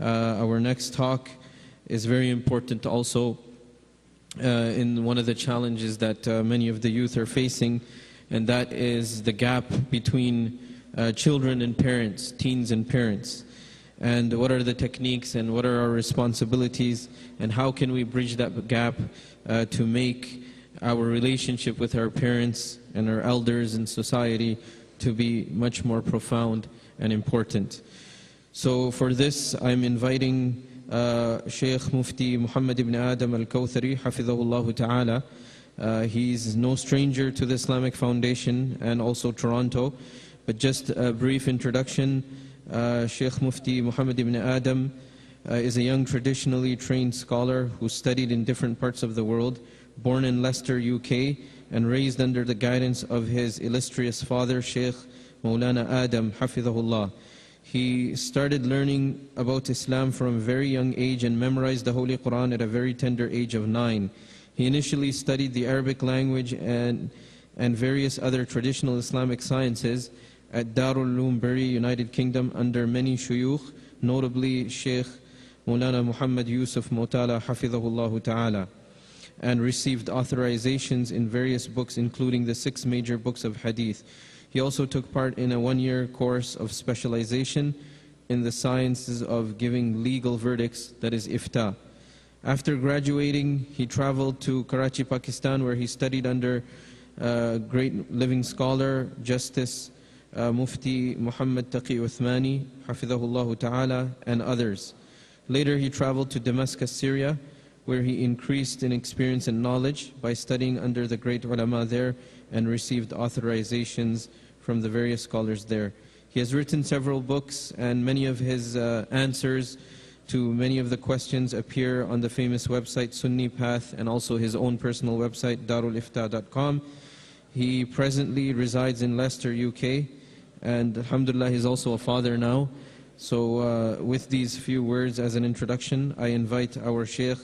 Our next talk is very important also in one of the challenges that many of the youth are facing, and that is the gap between children and parents, teens and parents. And what are the techniques and what are our responsibilities, and how can we bridge that gap to make our relationship with our parents and our elders in society to be much more profound and important. So for this, I'm inviting Sheikh Mufti Muhammad Ibn Adam Al-Kawthari, Hafidhahullah Ta'ala. He's no stranger to the Islamic Foundation and also Toronto. But just a brief introduction, Sheikh Mufti Muhammad Ibn Adam is a young traditionally trained scholar who studied in different parts of the world, born in Leicester, UK, and raised under the guidance of his illustrious father, Sheikh Maulana Adam, Hafidhahullah. He started learning about Islam from a very young age and memorized the Holy Quran at a very tender age of 9. He initially studied the Arabic language and various other traditional Islamic sciences at Darul Uloom Bury, United Kingdom, under many shuyukh, notably Sheikh Mawlana Muhammad Yusuf Motala, Hafidhahullah Ta'ala, and received authorizations in various books, including the 6 major books of Hadith. He also took part in a 1-year course of specialization in the sciences of giving legal verdicts, that is ifta. After graduating, he traveled to Karachi, Pakistan, where he studied under great living scholar, Justice Mufti Muhammad Taqi Uthmani, Hafidhahullah Ta'ala, and others. Later, he traveled to Damascus, Syria, where he increased in experience and knowledge by studying under the great ulama there, and received authorizations from the various scholars there. He has written several books, and many of his answers to many of the questions appear on the famous website Sunni Path, and also his own personal website Darulifta.com. He presently resides in Leicester, UK, and alhamdulillah, he's also a father now. So with these few words as an introduction, I invite our Sheikh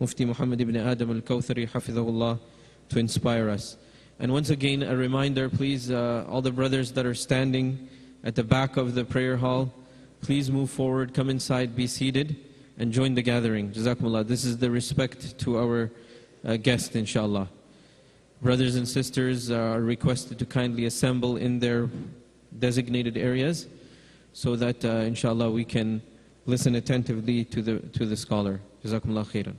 Mufti Muhammad Ibn Adam Al-Kawthari, Hafidhahullah, to inspire us. And once again, a reminder, please, all the brothers that are standing at the back of the prayer hall, please move forward, come inside, be seated, and join the gathering. Jazakumullah. This is the respect to our guest, inshallah. Brothers and sisters are requested to kindly assemble in their designated areas so that, inshallah, we can listen attentively to the scholar. Jazakumullah khairan.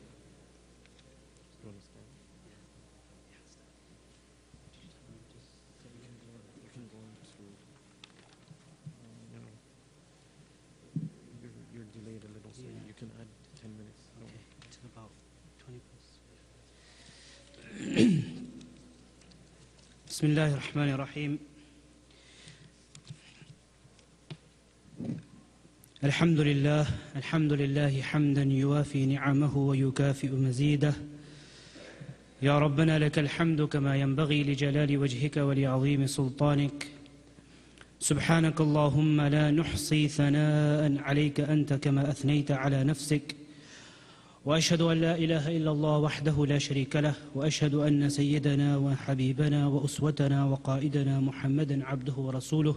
بسم الله الرحمن الرحيم الحمد لله حمدا يوافي نعمه ويكافئ مزيده يا ربنا لك الحمد كما ينبغي لجلال وجهك ولعظيم سلطانك سبحانك اللهم لا نحصي ثناء عليك أنت كما أثنيت على نفسك وأشهد أن لا إله إلا الله وحده لا شريك له وأشهد أن سيدنا وحبيبنا وأسوتنا وقائدنا محمدا عبده ورسوله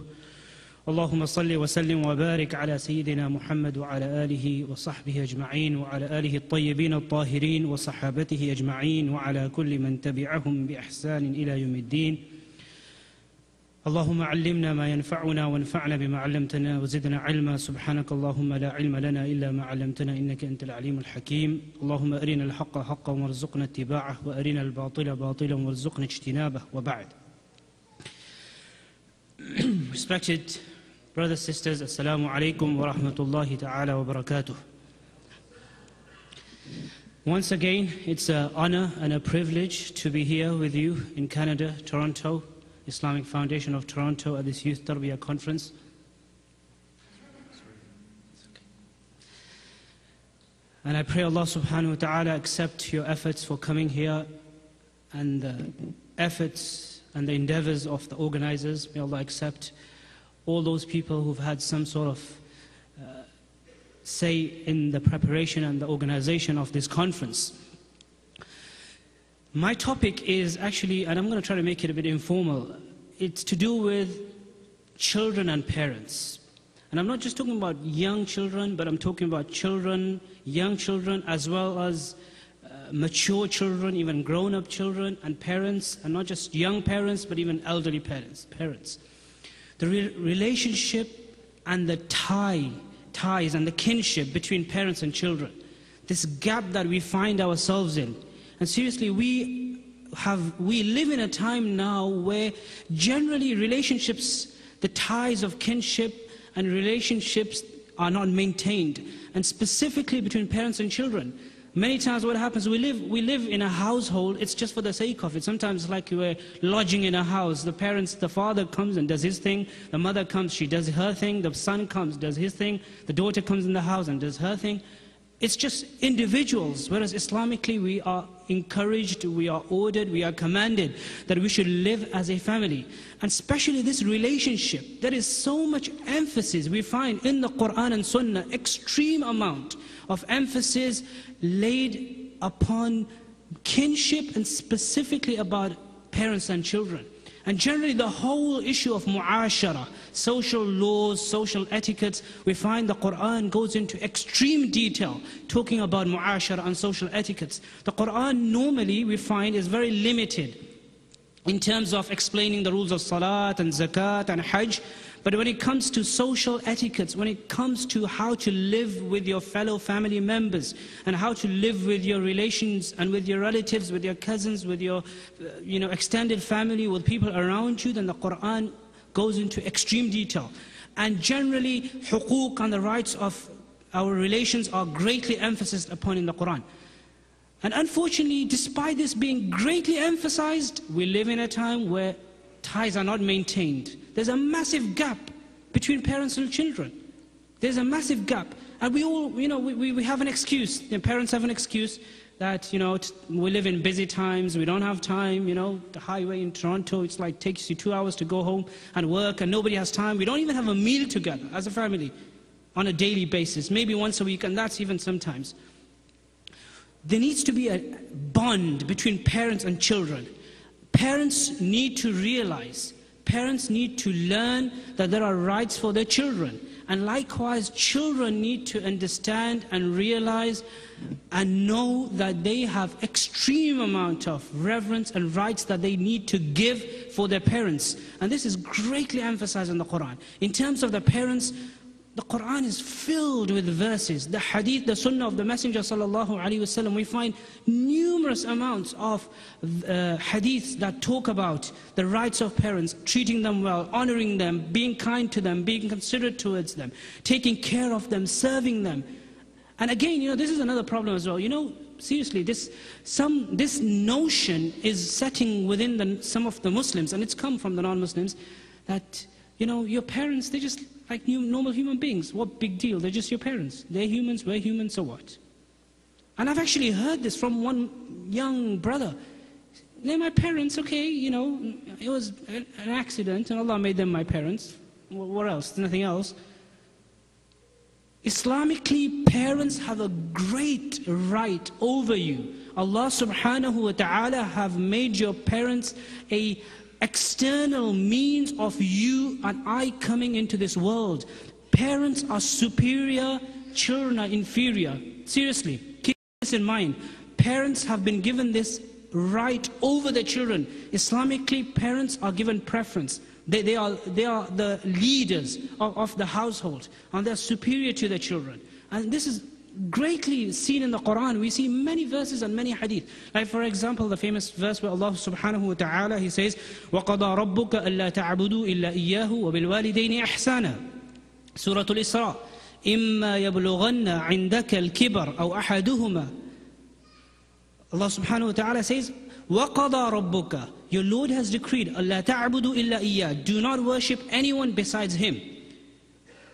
اللهم صل وسلم وبارك على سيدنا محمد وعلى آله وصحبه أجمعين وعلى آله الطيبين الطاهرين وصحابته أجمعين وعلى كل من تبعهم بإحسان إلى يوم الدين اللهم علمنا ما ينفعنا وانفعنا بما علمتنا وزدنا علما سبحانك اللهم لا علم لنا إلا ما علمتنا إنك أنت العليم الحكيم اللهم أرنا الحق حقا وارزقنا اتباعه وأرنا الباطل باطلا وارزقنا اجتنابه وبعد. Respected brothers and sisters, Assalamu alaikum wa rahmatullahi ta'ala wa barakatuh. Once again, it's an honor and a privilege to be here with you in Canada, Toronto, Islamic Foundation of Toronto, at this Youth Tarbiyah Conference. And I pray Allah subhanahu wa ta'ala accept your efforts for coming here, and the efforts and the endeavors of the organizers. May Allah accept all those people who've had some sort of say in the preparation and the organization of this conference. My topic is actually, and I'm going to try to make it a bit informal, it's to do with children and parents. And I'm not just talking about young children, but I'm talking about children, young children, as well as mature children, even grown-up children, and parents, and not just young parents, but even elderly parents. The relationship and the ties and the kinship between parents and children, this gap that we find ourselves in. And seriously, we live in a time now where generally relationships, the ties of kinship and relationships are not maintained, and specifically between parents and children. Many times what happens, we live in a household, it's just for the sake of it. Sometimes it's like you were lodging in a house. The father comes and does his thing, the mother comes, she does her thing, the son comes, does his thing, the daughter comes in the house and does her thing. It's just individuals, whereas Islamically we are encouraged, we are ordered, we are commanded that we should live as a family. And especially this relationship, there is so much emphasis we find in the Quran and Sunnah, extreme amount of emphasis laid upon kinship and specifically about parents and children. And generally the whole issue of mu'ashara, social laws, social etiquettes, we find the Quran goes into extreme detail talking about mu'ashara and social etiquettes. The Quran normally we find is very limited in terms of explaining the rules of salat and zakat and hajj. But when it comes to social etiquettes, when it comes to how to live with your fellow family members and how to live with your relations and with your relatives, with your cousins, with your extended family, with people around you, then the Quran goes into extreme detail. And generally, huquq and the rights of our relations are greatly emphasized upon in the Quran. And unfortunately, despite this being greatly emphasized, we live in a time where ties are not maintained. There's a massive gap between parents and children. There's a massive gap. And we all, we have an excuse. The parents have an excuse that, we live in busy times, we don't have time, the highway in Toronto, it's like takes you 2 hours to go home and work, and nobody has time. We don't even have a meal together as a family on a daily basis, maybe once a week, and that's even sometimes. There needs to be a bond between parents and children. Parents need to realize, parents need to learn that there are rights for their children. And likewise, children need to understand and realize and know that they have extreme amount of reverence and rights that they need to give for their parents. And this is greatly emphasized in the Quran. In terms of the parents, the Quran is filled with verses. The Hadith, the Sunnah of the Messenger ﷺ, we find numerous amounts of Hadiths that talk about the rights of parents, treating them well, honoring them, being kind to them, being considerate towards them, taking care of them, serving them. And again, this is another problem as well. Seriously, this notion is setting within some of the Muslims, and it's come from the non-Muslims, that your parents, they just like normal human beings. What big deal? They're just your parents. They're humans, we're humans, so what? And I've actually heard this from one young brother. They're my parents, okay, it was an accident and Allah made them my parents. What else? Nothing else. Islamically, parents have a great right over you. Allah subhanahu wa ta'ala have made your parents a external means of you and I coming into this world. Parents are superior, children are inferior. Seriously, keep this in mind. Parents have been given this right over the children. Islamically, parents are given preference. They are the leaders of the household, and they're superior to the children. And this is greatly seen in the Quran. We see many verses and many hadith. Like for example, the famous verse where Allah subhanahu wa ta'ala, he says, وَقَضَى رَبُّكَ أَلَّا تَعْبُدُوا إِلَّا إِيَّاهُ وَبِالْوَالِدَيْنِ إِحْسَانًا. Surah Al-Isra. إِمَّا يَبْلُغَنَّ عِنْدَكَ الْكِبَرْ أَوْ أَحَدُهُمَا. Allah subhanahu wa ta'ala says, وَقَضَى رَبُّكَ. Your Lord has decreed, أَلَّا تَعْبُدُوا إِلَّا إِيَّاهُ. Do not worship anyone besides him.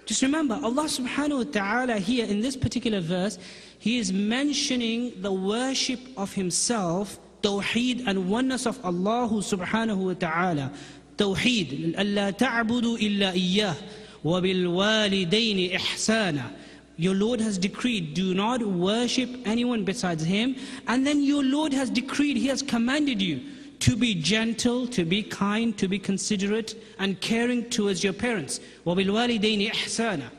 Just remember, Allah subhanahu wa ta'ala here in this particular verse, he is mentioning the worship of himself, tawheed and oneness of Allah subhanahu wa ta'ala. Tawheed, أَلَّا تَعْبُدُوا إِلَّا إِيَّاهُ وَبِالْوَالِدَيْنِ إِحْسَانًا. Your Lord has decreed, do not worship anyone besides him. And then your Lord has decreed, he has commanded you to be gentle, to be kind, to be considerate and caring towards your parents. وَبِالْوَالِدَيْنِ إِحْسَانًا.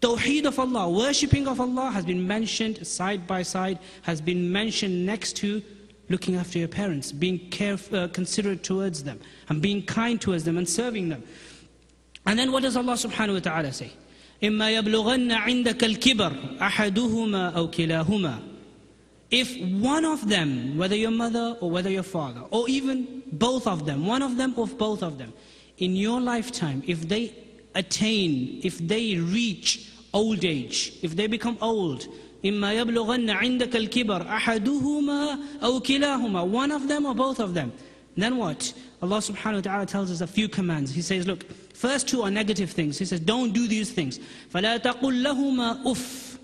Tawheed of Allah, worshipping of Allah has been mentioned side by side, has been mentioned next to looking after your parents, being considerate towards them, and being kind towards them and serving them. And then what does Allah subhanahu wa ta'ala say? إِمَّا يَبْلُغَنَّ عِنْدَكَ الْكِبَرُ أَحَدُهُمَا أَوْ كِلَاهُمَا. If one of them, whether your mother or whether your father, or even both of them, one of them or both of them, in your lifetime, if they attain, if they reach old age, if they become old, إِمَّا يَبْلُغَنَّ عِنْدَكَ الْكِبَرُ أَحَدُهُمَا أَوْ كِلَاهُمَا, one of them or both of them, then what? Allah subhanahu wa ta'ala tells us a few commands. He says, look, first two are negative things. He says, don't do these things. فَلَا تَقُلْ لَهُمَا أُفْ.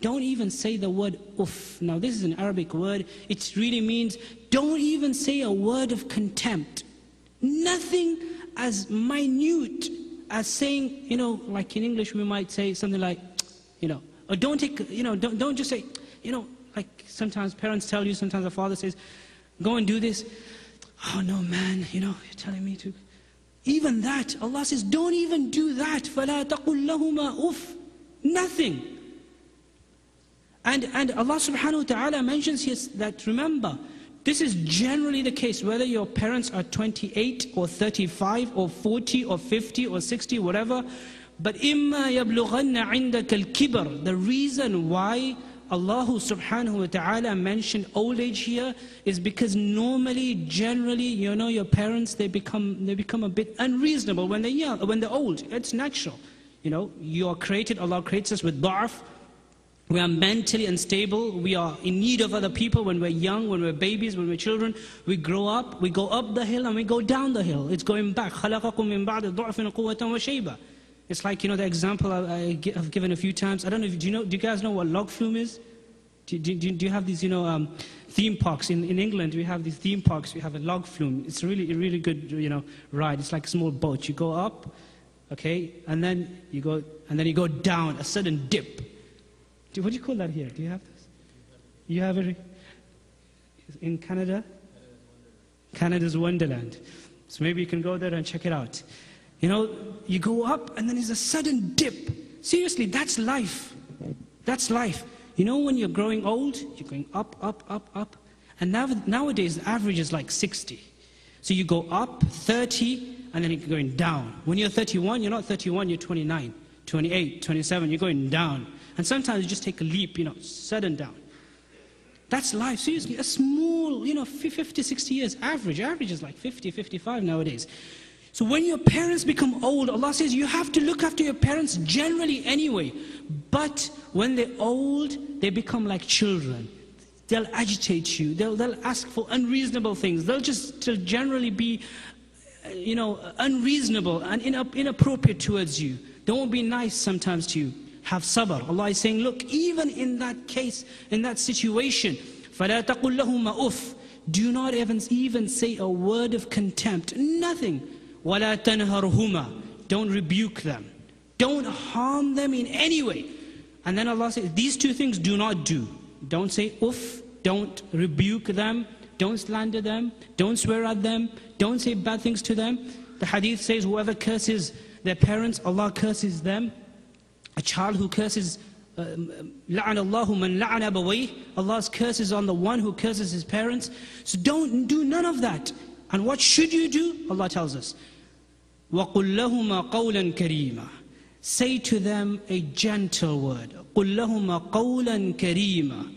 Don't even say the word uff. Now this is an Arabic word. It really means don't even say a word of contempt. Nothing as minute as saying, you know, like in English we might say something like, you know, or don't take, you know, don't just say, you know, like sometimes parents tell you, sometimes the father says, go and do this. Oh no man, you know, you're telling me to. Even that, Allah says, don't even do that. فَلَا تَقُلْ لَهُمَا أُفْ. Nothing. And Allah subhanahu wa ta'ala mentions here that, remember, this is generally the case, whether your parents are 28 or 35 or 40 or 50 or 60, whatever. But إِمَّا يَبْلُغَنَّ عِنْدَكَ الْكِبَرُ. The reason why Allah subhanahu wa ta'ala mentioned old age here is because normally, generally, you know, your parents, they become a bit unreasonable when they're young, when they're old. It's natural. You know, you are created, Allah creates us with da'af. We are mentally unstable, we are in need of other people when we're young, when we're babies, when we're children. We grow up, we go up the hill and we go down the hill. It's going back. It's like, you know, the example I've given a few times. I don't know if, do you guys know what log flume is? Do you have these, you know, theme parks? In England, we have these theme parks, we have a log flume. It's a really good, you know, ride. It's like a small boat. You go up, okay, and then you go down, a sudden dip. What do you call that here? Do you have this? You have it in Canada? Canada's Wonderland. So maybe you can go there and check it out. You know, you go up and then there's a sudden dip. Seriously, that's life. That's life. You know, when you're growing old, you're going up, up, up, up. And nowadays, the average is like 60. So you go up 30 and then you're going down. When you're 31, you're not 31, you're 29, 28, 27, you're going down. And sometimes you just take a leap, you know, sudden down. That's life, seriously, a small, you know, 50, 60 years, average is like 50, 55 nowadays. So when your parents become old, Allah says you have to look after your parents generally anyway. But when they're old, they become like children. They'll agitate you, they'll ask for unreasonable things, they'll generally be, you know, unreasonable and inappropriate towards you. They won't be nice sometimes to you. Have sabr. Allah is saying, look, even in that case, in that situation, فَلَا تَقُلْ لَهُمَا أُفْ. Do not even say a word of contempt, nothing. وَلَا تَنْهَرْهُمَا. Don't rebuke them. Don't harm them in any way. And then Allah says, these two things do not do. Don't say uff, don't rebuke them, don't slander them, don't swear at them, don't say bad things to them. The hadith says, whoever curses their parents, Allah curses them. A child who curses, لَعَنَ اللَّهُ مَنْ لَعَنَ أَبَوَيْهِ. Allah's curse is on the one who curses his parents. So don't do none of that. And what should you do? Allah tells us, وَقُلْ لَهُمَا قَوْلًا كَرِيمًا. Say to them a gentle word. قُلْ لَهُمَا قَوْلًا كَرِيمًا.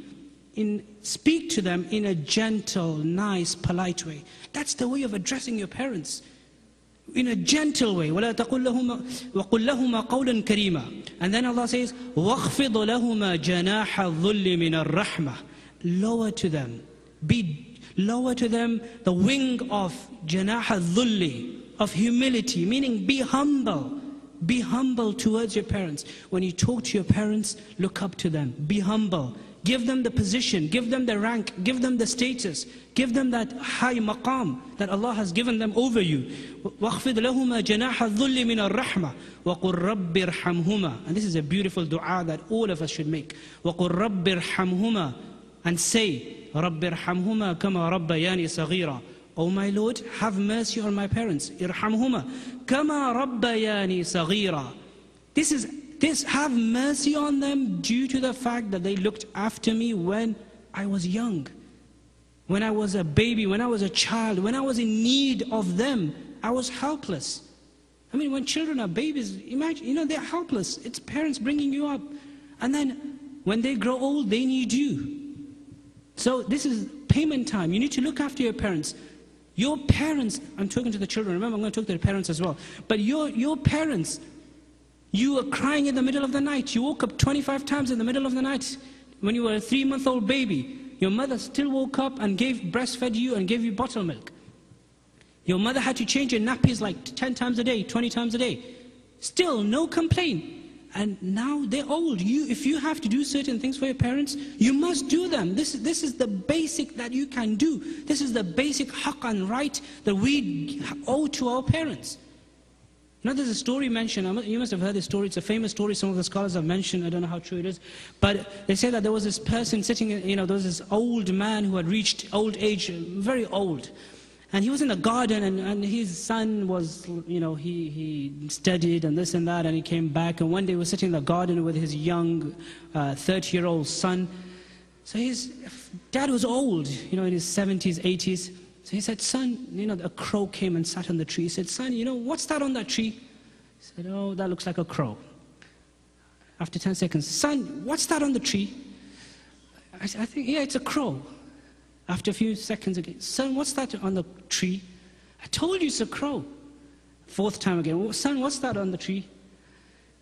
Speak to them in a gentle, nice, polite way. That's the way of addressing your parents. In a gentle way. وَلَا تَقُلْ لَهُمَا وَقُلْ لَهُمَا قَوْلًا كَرِيمًا. And then Allah says, وَاخْفِضْ لَهُمَا جَنَاحَ الظُّلِّ مِنَ الرَّحْمَةِ. Lower to them. Lower to them the wing of جَنَاحَ الظُّلِّ, of humility, meaning be humble. Be humble towards your parents. When you talk to your parents, look up to them. Be humble. Give them the position, give them the rank, give them the status, give them that high maqam that Allah has given them over you. وَاخْفِضْ لَهُمَا جَنَاحَ الظُّلِّ مِنَ الرَّحْمَةِ وَقُلْ رَبِّ ارْحَمْهُمَا. And this is a beautiful dua that all of us should make. وَقُلْ رَبِّ ارْحَمْهُمَا. And say, Rabbir hamhuma kama rabbayani saghira. O my Lord, have mercy on my parents. Irhamhuma kama rabbayani saghira. This have mercy on them due to the fact that they looked after me when I was young, when I was a baby, when I was a child, when I was in need of them. I was helpless. I mean, when children are babies, imagine, you know, they're helpless. It's parents bringing you up. And then when they grow old, they need you. So this is payment time. You need to look after your parents. Your parents, I'm talking to the children, remember, I'm going to talk to their parents as well. But your parents, you were crying in the middle of the night. You woke up 25 times in the middle of the night when you were a 3-month-old baby. Your mother still woke up and breastfed you and gave you bottle milk. Your mother had to change your nappies like 10 times a day, 20 times a day. Still, no complaint. And now they're old. If you have to do certain things for your parents, you must do them. This is the basic that you can do. This is the basic haqq and right that we owe to our parents. Now there's a story mentioned, you must have heard this story, it's a famous story, some of the scholars have mentioned, I don't know how true it is, but they say that there was this person sitting, you know, there was this old man who had reached old age, very old. And he was in the garden, and his son was, you know, he studied and this and that, and he came back. And one day he was sitting in the garden with his young 30-year-old son. So his dad was old, you know, in his 70s, 80s. So he said, son, you know, a crow came and sat on the tree. He said, son, you know, what's that on that tree? He said, oh, that looks like a crow. After 10 seconds, son, what's that on the tree? I said, I think, yeah, it's a crow. After a few seconds again, son, what's that on the tree? I told you it's a crow. Fourth time again, son, what's that on the tree?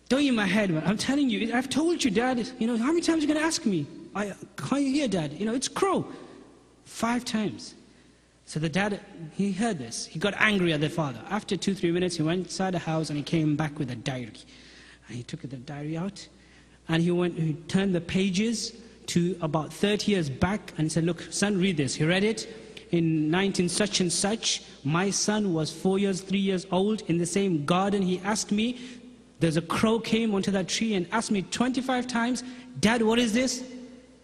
Don't in my head, man. I'm telling you, I've told you, dad, you know, how many times are you going to ask me? I can't hear, dad, you know, it's crow. 5 times. So the dad, he heard this. He got angry at the father. After 2-3 minutes, he went inside the house and he came back with a diary. And he took the diary out and he turned the pages to about 30 years back and said, look, son, read this. He read it in 19 such and such. My son was 3 years old in the same garden. He asked me, there's a crow came onto that tree and asked me 25 times, dad, what is this?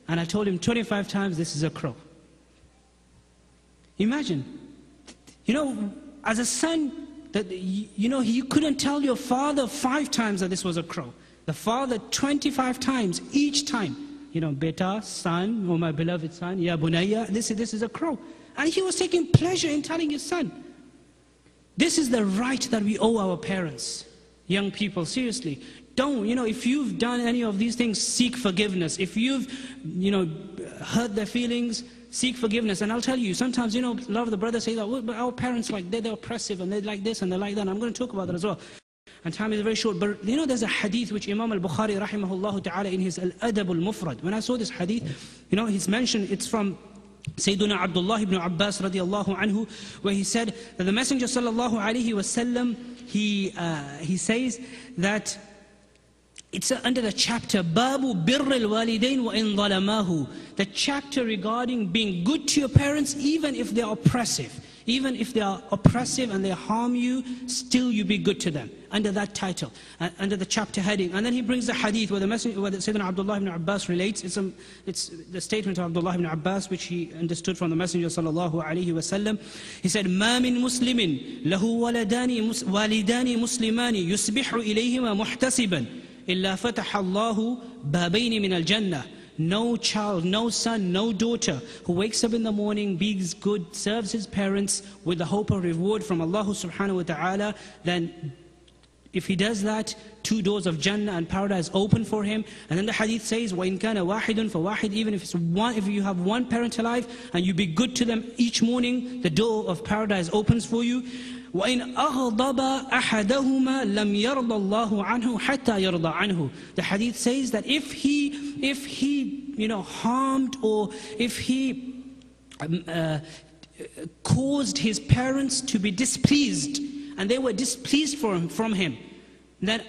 And I told him 25 times, this is a crow. Imagine, you know, as a son, that, you know, you couldn't tell your father 5 times that this was a crow. The father 25 times each time. You know, beta, son, oh my beloved son, ya bunayya, this is a crow. And he was taking pleasure in telling his son. This is the right that we owe our parents. Young people, seriously, don't, you know, if you've done any of these things, seek forgiveness. If you've, you know, hurt their feelings, seek forgiveness. And I'll tell you, sometimes, you know, a lot of the brothers say that, well, but our parents, like, they're oppressive, and they're like this, and they're like that. And I'm going to talk about that as well. And time is very short, but you know there's a hadith which Imam al-Bukhari rahimahullah ta'ala in his Al-Adab al-Mufrad. When I saw this hadith, you know, he's mentioned, it's from Sayyiduna Abdullah ibn Abbas radiallahu anhu, where he said that the Messenger sallallahu alayhi wasallam, he says that it's under the chapter, Babu birril walidain wa in zalamahu, the chapter regarding being good to your parents even if they are oppressive. Even if they are oppressive and they harm you, still you be good to them. Under that title, under the chapter heading. And then he brings the hadith where the Messenger, where Sayyidina Abdullah ibn Abbas relates. It's the statement of Abdullah ibn Abbas, which he understood from the Messenger sallallahu alayhi wasallam. He said, مَا مِن مُسْلِمٍ لَهُ وَالِدَانِ مُسْلِمَانِ يُسْبِحُ إِلَيْهِمَا مُحْتَسِبًا إِلَّا فَتَحَ اللَّهُ بَابَيْنِ مِنَ الْجَنَّةِ. No child, no son, no daughter who wakes up in the morning, being good, serves his parents with the hope of reward from Allah subhanahu wa ta'ala, then if he does that, 2 doors of Jannah and paradise open for him. And then the hadith says, وَإِنْ كَانَ وَاحِدٌ فَوَاحِدٌ, even if it's one, if you have one parent alive and you be good to them each morning, the door of paradise opens for you. وَإِنْ أَغْضَبَ أَحَدَهُمَا لَمْ يَرْضَ اللَّهُ عَنْهُ حَتَّى يَرْضَ عَنْهُ. The hadith says that if he, you know, harmed or if he caused his parents to be displeased, and they were displeased from him, then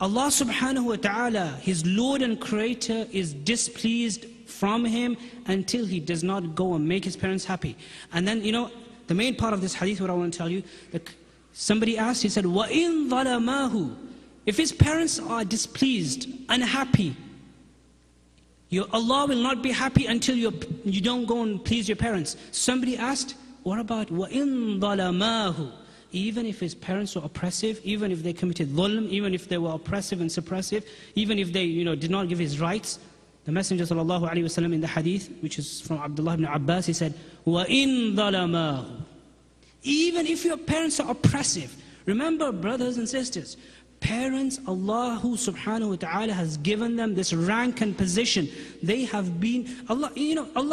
Allah subhanahu wa ta'ala, his Lord and Creator, is displeased from him until he does not go and make his parents happy. And then, you know, the main part of this hadith, what I want to tell you, somebody asked, he said, وَإِن ظَلَمَاهُ, if his parents are displeased, unhappy, Allah will not be happy until you don't go and please your parents. Somebody asked, what about وَإِن ظَلَمَاهُ? Even if his parents were oppressive, even if they committed dhulm, even if they were oppressive and suppressive, even if they did not give his rights. The Messenger ﷺ in the hadith, which is from Abdullah ibn Abbas, he said, وَإِن ظَلَمَاهُ. Even if your parents are oppressive. Remember, brothers and sisters, parents, Allah subhanahu wa ta'ala has given them this rank and position. They have been, Allah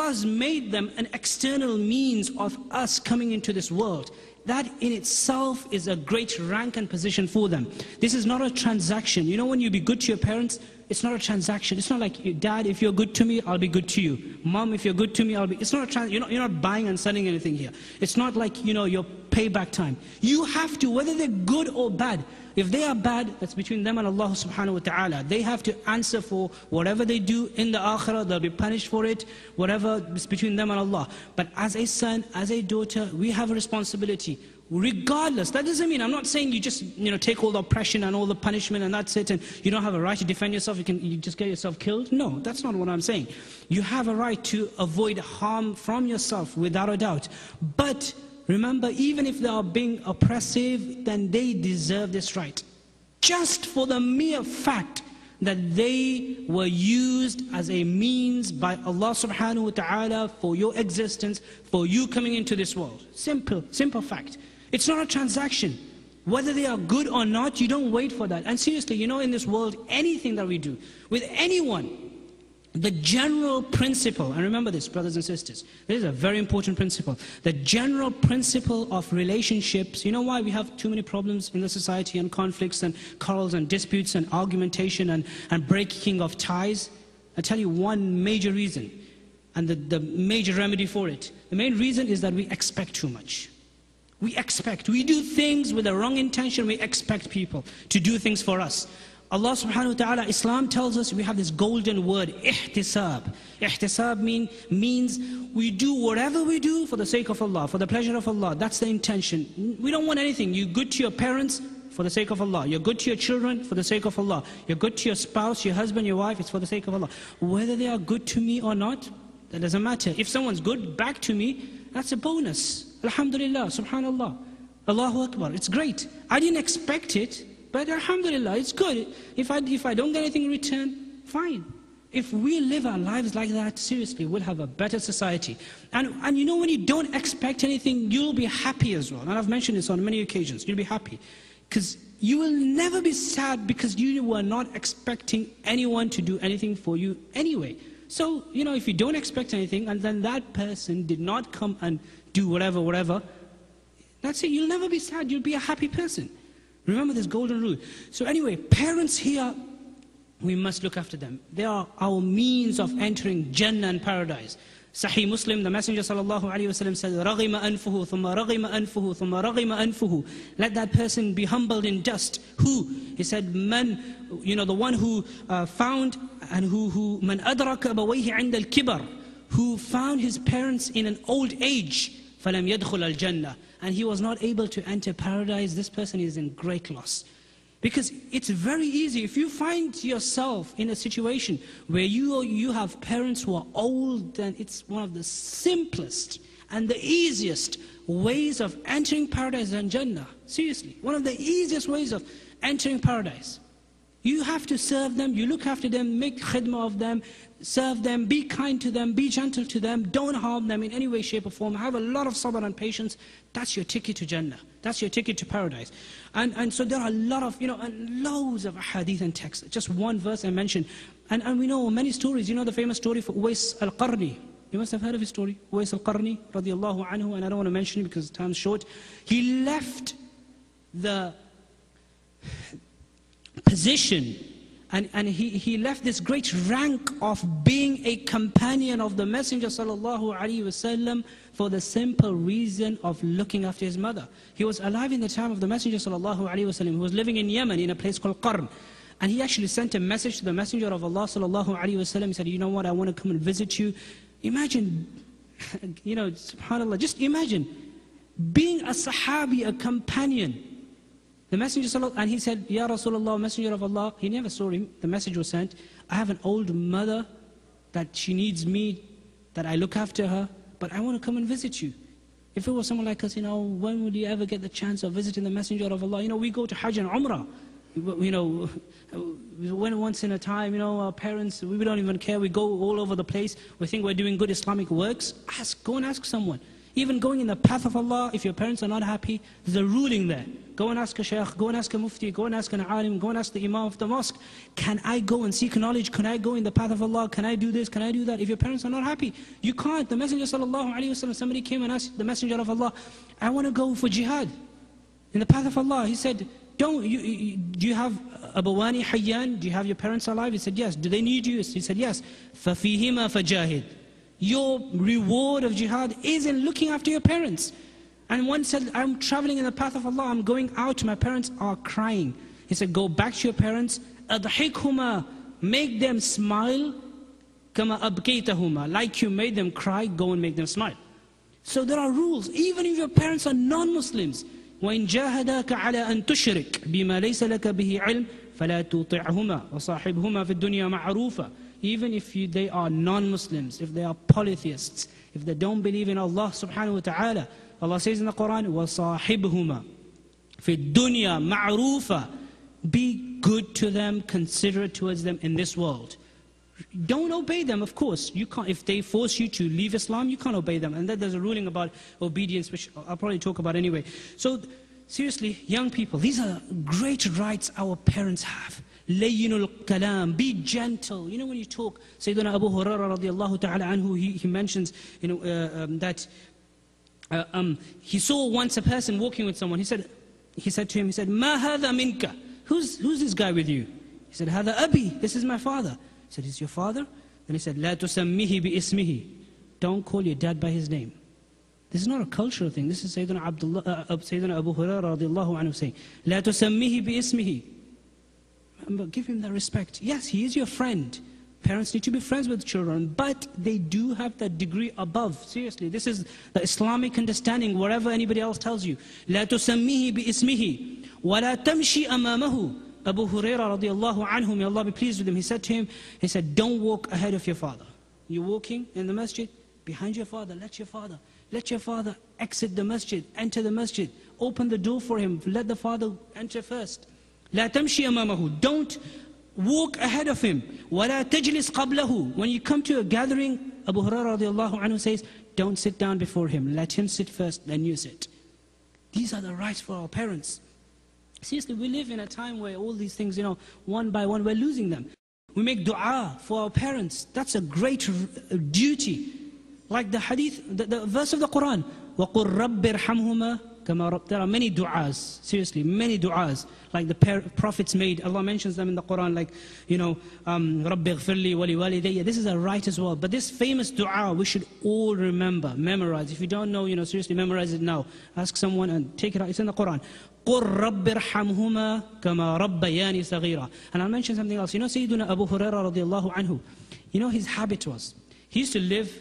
has made them an external means of us coming into this world. That in itself is a great rank and position for them. This is not a transaction. You know, when you be good to your parents, it's not a transaction. It's not like, Dad, if you're good to me, I'll be good to you. Mom, if you're good to me, I'll be... It's not a transaction. You're not buying and selling anything here. It's not like, your payback time. You have to, whether they're good or bad. If they are bad, that's between them and Allah subhanahu wa ta'ala. They have to answer for whatever they do in the akhirah. They'll be punished for it. Whatever is between them and Allah. But as a son, as a daughter, we have a responsibility. Regardless, that doesn't mean, I'm not saying you just take all the oppression and all the punishment and that's it, and you don't have a right to defend yourself, you just get yourself killed. No, that's not what I'm saying. You have a right to avoid harm from yourself, without a doubt. But remember, even if they are being oppressive, then they deserve this right. Just for the mere fact that they were used as a means by Allah subhanahu wa ta'ala for your existence, for you coming into this world. Simple fact. It's not a transaction. Whether they are good or not, you don't wait for that. And seriously, in this world, anything that we do, with anyone, the general principle, and remember this, brothers and sisters, this is a very important principle. The general principle of relationships, you know why we have too many problems in the society and conflicts and quarrels and disputes and argumentation and breaking of ties? I'll tell you one major reason and the major remedy for it. The main reason is that we expect too much. We do things with the wrong intention, we expect people to do things for us. Allah subhanahu wa ta'ala, Islam tells us we have this golden word, ihtisab. Ihtisab means we do whatever we do for the sake of Allah, for the pleasure of Allah. That's the intention. We don't want anything. You're good to your parents for the sake of Allah. You're good to your children for the sake of Allah. You're good to your spouse, your husband, your wife, it's for the sake of Allah. Whether they are good to me or not, that doesn't matter. If someone's good back to me, that's a bonus. Alhamdulillah, subhanallah, Allahu Akbar. It's great. I didn't expect it. But alhamdulillah, it's good. If I don't get anything in return, fine. If we live our lives like that, seriously, we'll have a better society. And when you don't expect anything, you'll be happy as well. And I've mentioned this on many occasions, you'll be happy. Because you will never be sad because you were not expecting anyone to do anything for you anyway. So, if you don't expect anything, and then that person did not come and do whatever, that's it, you'll never be sad, you'll be a happy person. Remember this golden rule. So anyway, parents here, we must look after them. They are our means of entering Jannah and paradise. Sahih Muslim, the Messenger ﷺ said, رَغِمَ أَنْفُهُ ثُمَّ رَغِمَ أَنْفُهُ ثُمَّ رَغِمَ أَنْفُهُ. Let that person be humbled in dust. Who? He said, man, the one who found and who مَنْ أَدْرَكَ أَبَوَيْهِ عِنْدَ الْكِبَرِ, who found his parents in an old age. فَلَمْ يَدْخُلَ الْجَنَّةِ. And he was not able to enter paradise. This person is in great loss. Because it's very easy, if you find yourself in a situation where you have parents who are old, then it's one of the simplest and the easiest ways of entering paradise and Jannah. Seriously, one of the easiest ways of entering paradise. You have to serve them, you look after them, make khidmah of them, serve them, be kind to them, be gentle to them, don't harm them in any way, shape or form, have a lot of sabr and patience. That's your ticket to Jannah, that's your ticket to paradise. And so there are a lot of, loads of hadith and texts. Just one verse I mentioned. And we know many stories, the famous story for Uways al-Qarni. You must have heard of his story, Uways al-Qarni, radiallahu anhu, and I don't want to mention it because time's short. He left the position and he left this great rank of being a companion of the Messenger ﷺ for the simple reason of looking after his mother. He was alive in the time of the Messenger ﷺ, who was living in Yemen in a place called Qarn. And he actually sent a message to the Messenger of Allah ﷺ. He said, you know what, I want to come and visit you. Imagine, subhanAllah, just imagine being a sahabi, a companion. The Messenger, and he said, Ya Rasulullah, Messenger of Allah, he never saw him, the message was sent, I have an old mother that she needs me, that I look after her, but I want to come and visit you. If it was someone like us, you know, when would you ever get the chance of visiting the Messenger of Allah? You know, we go to Hajj and Umrah, you know, when once in a time, you know, our parents, we don't even care, we go all over the place, we think we're doing good Islamic works. Ask, go and ask someone. Even going in the path of Allah, if your parents are not happy, there's a ruling there. Go and ask a sheikh, go and ask a mufti, go and ask an alim, go and ask the imam of the mosque. Can I go and seek knowledge? Can I go in the path of Allah? Can I do this? Can I do that? If your parents are not happy, you can't. The Messenger sallallahu alayhi wasallam, somebody came and asked the Messenger of Allah, I want to go for jihad in the path of Allah. He said, do you have abawani hayyan? Do you have your parents alive? He said, yes. Do they need you? He said, yes. فَفِيهِمَا فَجَاهِدْ. Your reward of jihad is in looking after your parents. And one said, I'm traveling in the path of Allah, I'm going out, my parents are crying. He said, go back to your parents, adhikhuma, make them smile, kama abkaytahuma, like you made them cry, go and make them smile. So there are rules, even if your parents are non-Muslims. وَإِنْ جَاهَدَاكَ عَلَىٰ أَن تُشْرِكَ بِمَا لَيْسَ لَكَ بِهِ عِلْمٍ فَلَا تُطِعْهُمَا وَصَاحِبْهُمَا فِي الدُّنْيَا مَعْرُوفًا. Even if they are non-Muslims, if they are polytheists, if they don't believe in Allah subhanahu wa ta'ala, Allah says in the Quran, وَصَاحِبْهُمَا فِي الدُّنْيَا مَعْرُوفًا. Be good to them, considerate towards them in this world. Don't obey them, of course. You can't. If they force you to leave Islam, you can't obey them. And then there's a ruling about obedience, which I'll probably talk about anyway. So, seriously, young people, these are great rights our parents have. Layyinul kalam, be gentle. You know, when you talk, Sayyiduna Abu Hurairah radiallahu ta'ala anhu, he mentions, you know, that he saw once a person walking with someone. He said to him, he said, "Ma hadha minka? Who's this guy with you?" He said, "Hadha abi. This is my father." He said, "Is your father?" Then he said, "La tusammihi bi ismihi." Don't call your dad by his name. This is not a cultural thing. This is Sayyiduna Abu Hurairah radiallahu anhu saying, "La tusammihi bi ismihi." But give him that respect. Yes, he is your friend. Parents need to be friends with children, but they do have that degree above. Seriously, this is the Islamic understanding, whatever anybody else tells you. La tusammihi bi ismihi, wa la tamshi amamahu. Abu Hurairah radiallahu anhu, may Allah be pleased with him, he said, don't walk ahead of your father. You're walking in the masjid, behind your father, let your father exit the masjid, enter the masjid, open the door for him, let the father enter first. La tamshi amamahu, don't walk ahead of him. Wala tajlis qablahu. When you come to a gathering, Abu Hurairah radiallahu anhu says, don't sit down before him, let him sit first, then you sit. These are the rights for our parents. Seriously, we live in a time where all these things, you know, one by one, we're losing them. We make dua for our parents. That's a great duty. Like the hadith, the verse of the Quran. وَقُلْ رَبِّ ارْحَمْهُمَا كَمَا رَبَّيَانِ. There are many du'as, seriously, many du'as. Like the prophets made, Allah mentions them in the Quran, like, you know, رَبِّ اغْفِرْ لِي وَلِوَالِدَيَّ. This is a right as well. But this famous du'a, we should all remember, memorize. If you don't know, you know, seriously, memorize it now. Ask someone and take it out. It's in the Quran. And I'll mention something else. You know, Sayyiduna Abu Hurairah radiallahu anhu, you know his habit was, he used to live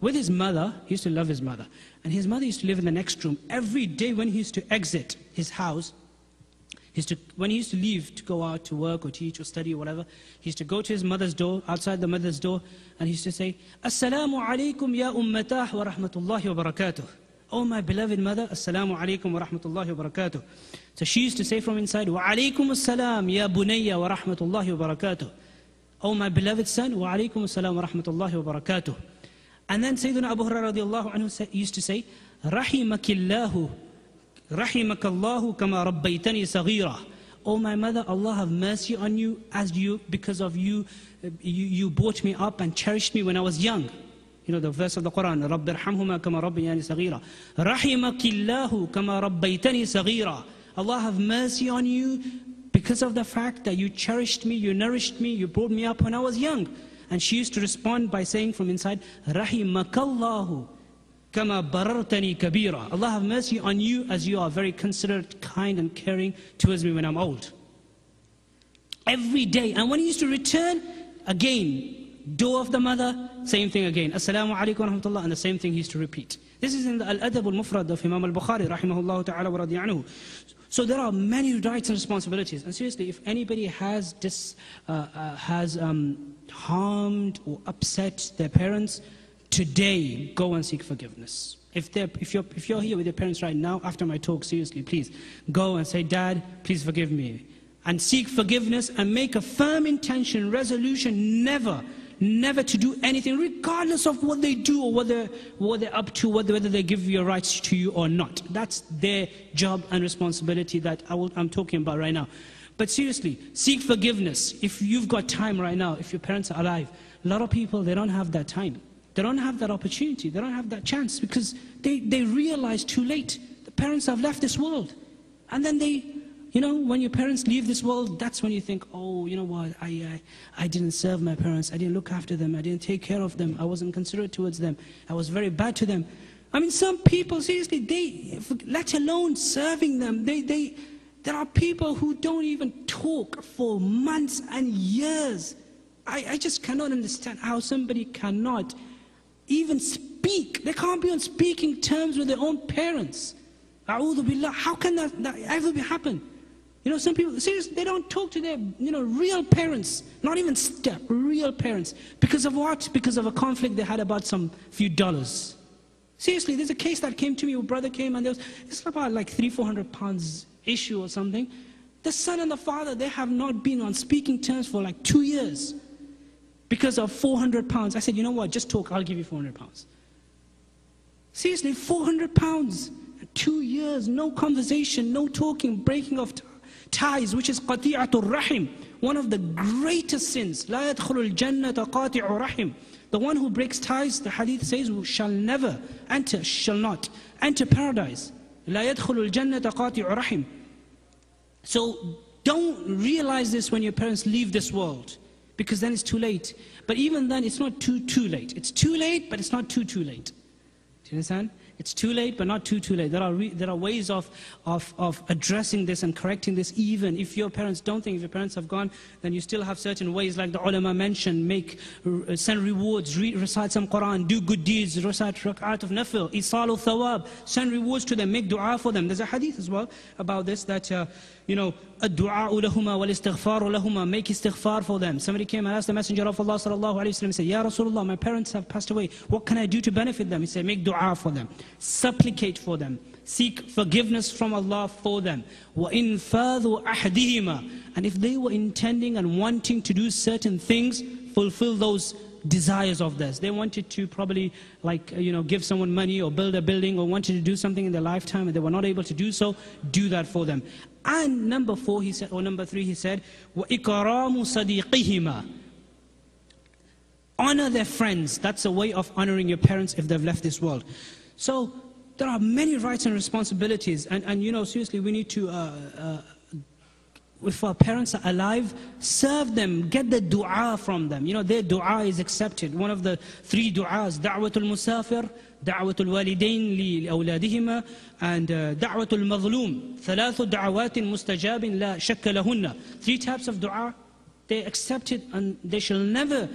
with his mother, he used to love his mother, and his mother used to live in the next room. Every day when he used to exit his house, when he used to leave to go out to work or teach or study or whatever, he used to go to his mother's door, outside the mother's door, and he used to say, "Assalamu alaikum ya ummatah wa rahmatullahi wa barakatuh." Oh, my beloved mother, assalamu alaikum wa rahmatullahi wa barakatuh. So she used to say from inside, wa alaikum assalam ya bunayya wa rahmatullahi wa barakatuh. Oh, my beloved son, wa alaikum assalam wa rahmatullahi wa barakatuh. And then Sayyiduna Abu Hurairah radiallahu anhu used to say, rahimakallahu kama rabbaytani saghira. Oh, my mother, Allah have mercy on you, because of you, you brought me up and cherished me when I was young. You know the verse of the Quran, رَبِّ ارْحَمْهُمَا كَمَا رَبَّيَانِ صَغِيرًا رَحِمَكِ اللَّهُ كَمَا رَبَّيْتَنِي صَغِيرًا. Allah have mercy on you because of the fact that you cherished me, you nourished me, you brought me up when I was young. And she used to respond by saying from inside, رَحِمَكَ اللَّهُ كَمَا بَرَرْتَنِي كَبِيرًا. Allah have mercy on you as you are very considerate, kind and caring towards me when I'm old. Every day. And when he used to return, again, door of the mother, same thing again. Assalamu alaikum wa rahmatullah, and the same thing he used to repeat. This is in the Al-Adab al-Mufrad of Imam al-Bukhari, rahimahullah ta'ala wa radiya anhu. So there are many rights and responsibilities. And seriously, if anybody has harmed or upset their parents, today go and seek forgiveness. If you're here with your parents right now, after my talk, seriously, please go and say, Dad, please forgive me. And seek forgiveness and make a firm intention, resolution, never to do anything, regardless of what they do or what they're up to, whether they give your rights to you or not. That's their job and responsibility that I'm talking about right now. But seriously, seek forgiveness. If you've got time right now, if your parents are alive, a lot of people, they don't have that time. They don't have that opportunity. They don't have that chance because they realize too late. The parents have left this world. And then they, you know, when your parents leave this world, that's when you think, oh, you know what, I didn't serve my parents. I didn't look after them. I didn't take care of them. I wasn't considerate towards them. I was very bad to them. I mean, some people, seriously, let alone serving them, there are people who don't even talk for months and years. I just cannot understand how somebody cannot even speak. They can't be on speaking terms with their own parents. A'udhu billah, how can that ever happen? You know, some people, seriously, they don't talk to their, you know, real parents, not even step, real parents. Because of what? Because of a conflict they had about some few dollars. Seriously, there's a case that came to me, a brother came and there was, it's about like 300-400 pounds issue or something. The son and the father, they have not been on speaking terms for like 2 years because of 400 pounds. I said, you know what, just talk, I'll give you 400 pounds. Seriously, 400 pounds. 2 years, no conversation, no talking, breaking of ties, which is qati'atul rahim, one of the greatest sins. La yadkhulul jannata qati'u rahim. The one who breaks ties, the hadith says, shall not enter paradise. La yadkhulul jannata qati'u rahim. So don't realize this when your parents leave this world, because then it's too late. But even then, it's not too late. It's too late, but it's not too late. Do you understand? It's too late, but not too late. There are ways of addressing this and correcting this, even if your parents don't think, if your parents have gone, then you still have certain ways, like the ulama mentioned, send rewards, recite some Quran, do good deeds, recite rak'at of nafil, isalu thawab, send rewards to them, make dua for them. There's a hadith as well about this, that, you know, ad-du'a'u lahuma wal-istighfaru lahuma, make istighfar for them. Somebody came and asked the Messenger of Allah sallallahu alayhi wa sallam, said, Ya Rasulullah, my parents have passed away, what can I do to benefit them? He said, make dua for them. Supplicate for them, seek forgiveness from Allah for them. وَإِنْ فَاذُوا أَحْدِهِمَا, and if they were intending and wanting to do certain things, fulfill those desires of theirs. They wanted to probably, like, you know, give someone money or build a building or wanted to do something in their lifetime and they were not able to do so, do that for them. And number four, he said, or number three, he said, وَإِكْرَامُ صَدِيقِهِمَا, honor their friends. That's a way of honoring your parents if they've left this world. So there are many rights and responsibilities, and you know, seriously, we need to, if our parents are alive, serve them, get the dua from them. You know, their dua is accepted. One of the three duas, da'watul musafir, da'watul walidain li awladihima, and da'watul mazloom, thalathu da'awatin mustajabin la shakka lahunna. Three types of dua, they accept it and they shall never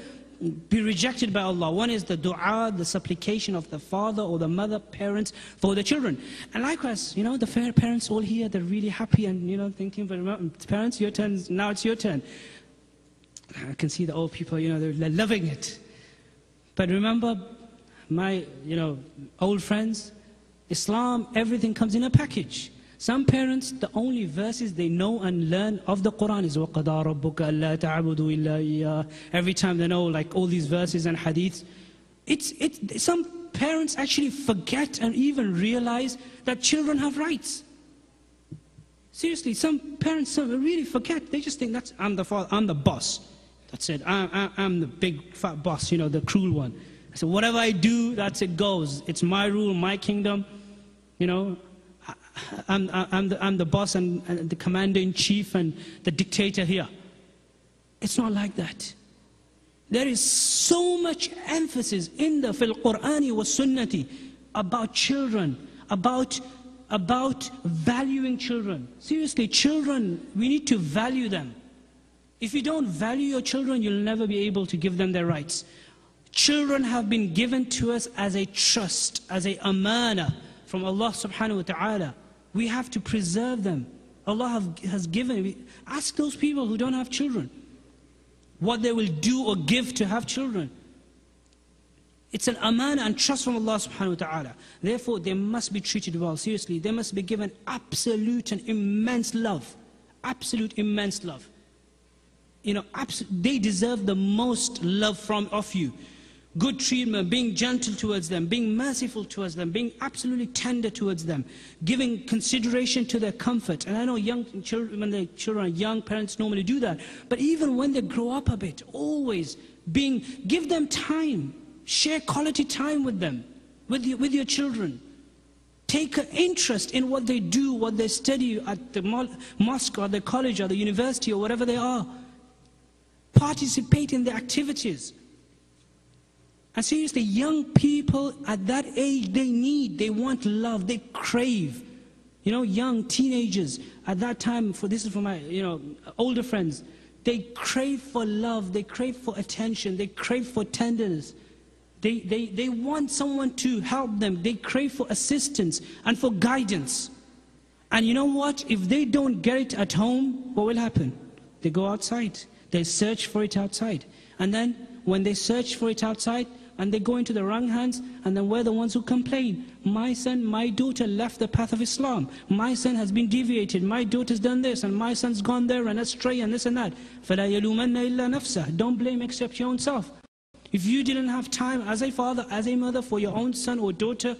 be rejected by Allah. One is the dua, the supplication of the father or the mother, parents, for the children. And likewise, you know, the fair parents all here, they're really happy and, you know, thinking, but parents, your turn, now it's your turn. I can see the old people, you know, they're loving it. But remember, my, you know, old friends, Islam, everything comes in a package. Some parents, the only verses they know and learn of the Quran is وَقَضَى رَبُّكَ أَلَّا تَعْبُدُوا إِلَّا إِيَّاهُ. Every time they know, like, all these verses and hadiths, some parents actually forget and even realize that children have rights. Seriously, some parents really forget. They just think, that's, I'm the father, I'm the boss. That's it, I'm the big fat boss, you know, the cruel one. So whatever I do, that's it goes. It's my rule, my kingdom, you know. I'm the boss and the commander-in-chief and the dictator here. It's not like that. There is so much emphasis in the Qur'ani wa Sunnati about children, about valuing children. Seriously, children, we need to value them. If you don't value your children, you'll never be able to give them their rights. Children have been given to us as a trust, as a amana, from Allah subhanahu wa ta'ala. We have to preserve them. Allah has given. Ask those people who don't have children. what they will do or give to have children. It's an amana and trust from Allah subhanahu wa ta'ala. Therefore, they must be treated well, seriously. They must be given absolute and immense love. Absolute immense love. You know, they deserve the most love of you. Good treatment, being gentle towards them, being merciful towards them, being absolutely tender towards them, giving consideration to their comfort. And I know young children, when their children are young, parents normally do that. But even when they grow up a bit, always give them time. Share quality time with them, with your children. Take an interest in what they do, what they study at the mosque or the college or the university or wherever they are. Participate in their activities. And seriously, young people at that age, they want love, they crave. You know, young teenagers at that time, this is for my older friends, they crave for love, they crave for attention, they crave for tenderness. They want someone to help them. They crave for assistance and for guidance. And you know what? If they don't get it at home, what will happen? They go outside. They search for it outside. And then when they search for it outside, and they go into the wrong hands, and then we're the ones who complain. My son, my daughter left the path of Islam. My son has been deviated. My daughter's done this, and my son's gone there and astray and this and that. فَلَا يَلُومَنَّ إِلَّا نَفْسَهُ. Don't blame except your own self. If you didn't have time as a father, as a mother for your own son or daughter,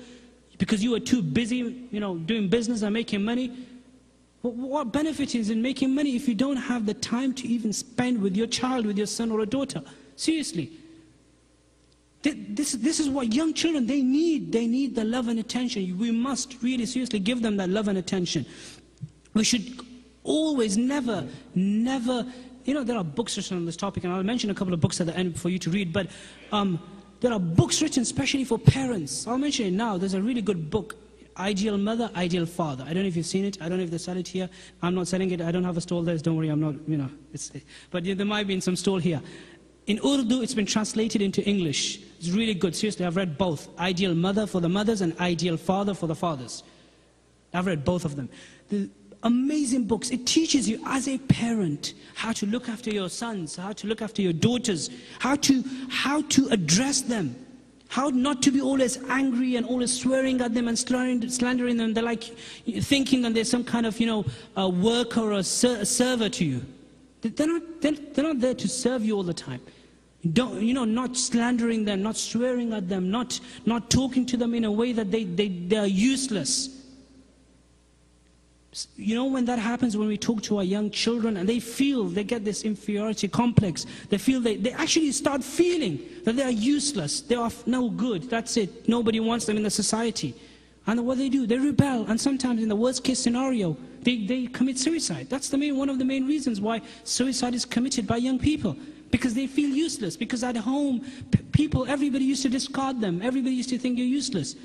because you were too busy, doing business and making money, what benefit is in making money if you don't have the time to even spend with your child, with your son or a daughter? Seriously. This is what young children, they need. They need the love and attention. We must really seriously give them that love and attention. We should always, never, there are books written on this topic, and I'll mention a couple of books at the end for you to read, but there are books written especially for parents. I'll mention it now. There's a really good book, Ideal Mother, Ideal Father. I don't know if you've seen it. I don't know if they sell it here. I'm not selling it. I don't have a stall there. Don't worry, I'm not, but there might be in some stall here. In Urdu, it's been translated into English. It's really good. Seriously, I've read both. Ideal Mother for the mothers and Ideal Father for the fathers. I've read both of them. Amazing books. It teaches you as a parent how to look after your sons, how to look after your daughters, how to address them, how not to be always angry and always swearing at them and slandering them. They're like thinking that they're some kind of a worker or a server to you. They're not there to serve you all the time. Not slandering them, not swearing at them, not talking to them in a way that they are useless. When that happens, when we talk to our young children and they get this inferiority complex, they actually start feeling that they are useless, they are no good, that's it, nobody wants them in the society. And what they do, they rebel, and sometimes in the worst case scenario, they commit suicide. That's one of the main reasons why suicide is committed by young people, because they feel useless, because at home, everybody used to discard them, everybody used to think you're useless,